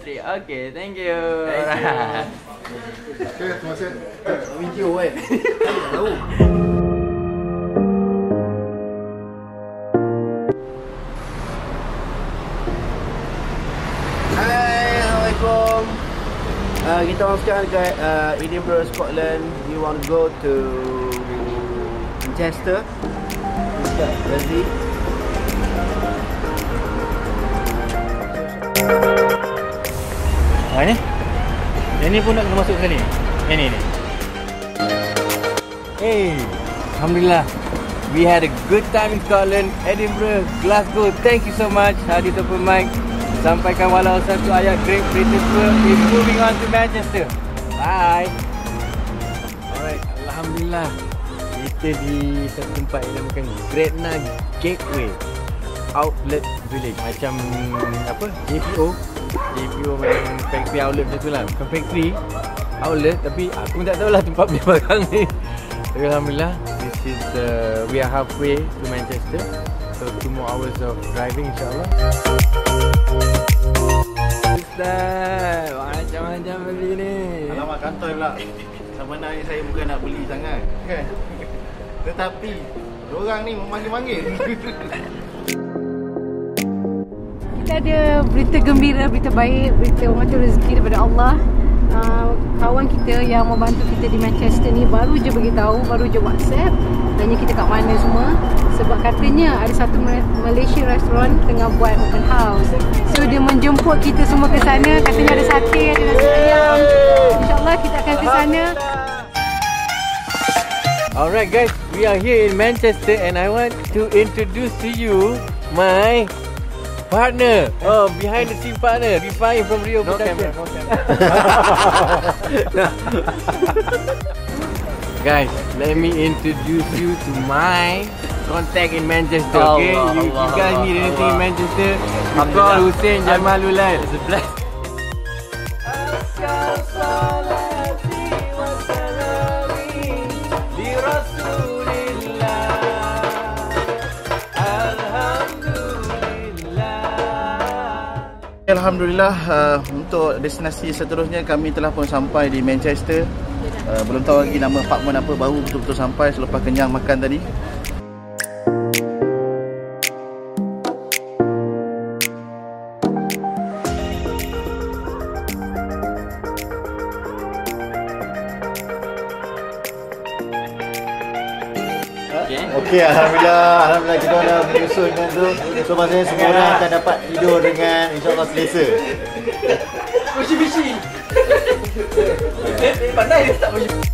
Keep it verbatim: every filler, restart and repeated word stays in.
three. Okay, thank you. Thank you. Hai, Assalamualaikum. Uh, kita orang sekarang dekat uh, Edinburgh, Scotland. We want to go to Manchester. Okay, let's see. Ha ni? Yang ni pun nak kena masuk ke sini? Yang ni ni. Hey, Alhamdulillah. We had a good time in Scotland, Edinburgh, Glasgow. Thank you so much, Hadith Open Mic. Sampaikan walau satu ayat, Great British Tour is moving on to Manchester. Bye. Alright, Alhamdulillah. Kita di satu tempat yang dinamakan Gretna Gateway Outlet Village. Macam apa? J P O. J P O macam factory outlet macam tu lah. Bukan factory outlet, tapi aku tak tahulah tempat beli barang ni. Alhamdulillah, this is uh, we are halfway to Manchester. So two more hours of driving, insyaAllah. Ustaz, macam-macam beli ni. Alamak, kantoi pula. Sebenarnya saya bukan nak beli sangat kan? Tetapi orang ni memanggil-manggil. Kita ada berita gembira, berita baik, berita orang tu rezeki daripada Allah. Uh, kawan kita yang membantu kita di Manchester ni baru je beritahu, baru je WhatsApp tanya kita kat mana semua. Sebab katanya ada satu Malaysia restoran tengah buat open house. So dia menjemput kita semua ke sana. Katanya ada sate, ada nasi ayam. InsyaAllah kita akan ke sana. Alright guys, we are here in Manchester and I want to introduce to you my partner. Oh, behind the scene partner, Rifai from Rio Production. No camera, no camera. Guys, let me introduce you to my contact in Manchester, okay? Allah, you, Allah, you guys need Allah, anything Allah. in Manchester, you call Hussein Jamalulai. It's a blessing. Alhamdulillah, uh, untuk destinasi seterusnya kami telah pun sampai di Manchester. uh, Belum tahu lagi nama apartment apa, baru betul-betul sampai selepas kenyang makan tadi. Okay, Alhamdulillah, Alhamdulillah kita dah menyusun dengan tu. So maksudnya semua orang akan dapat tidur dengan insyaAllah selesa. Bersih-bersih. Pandai dia tak bersih.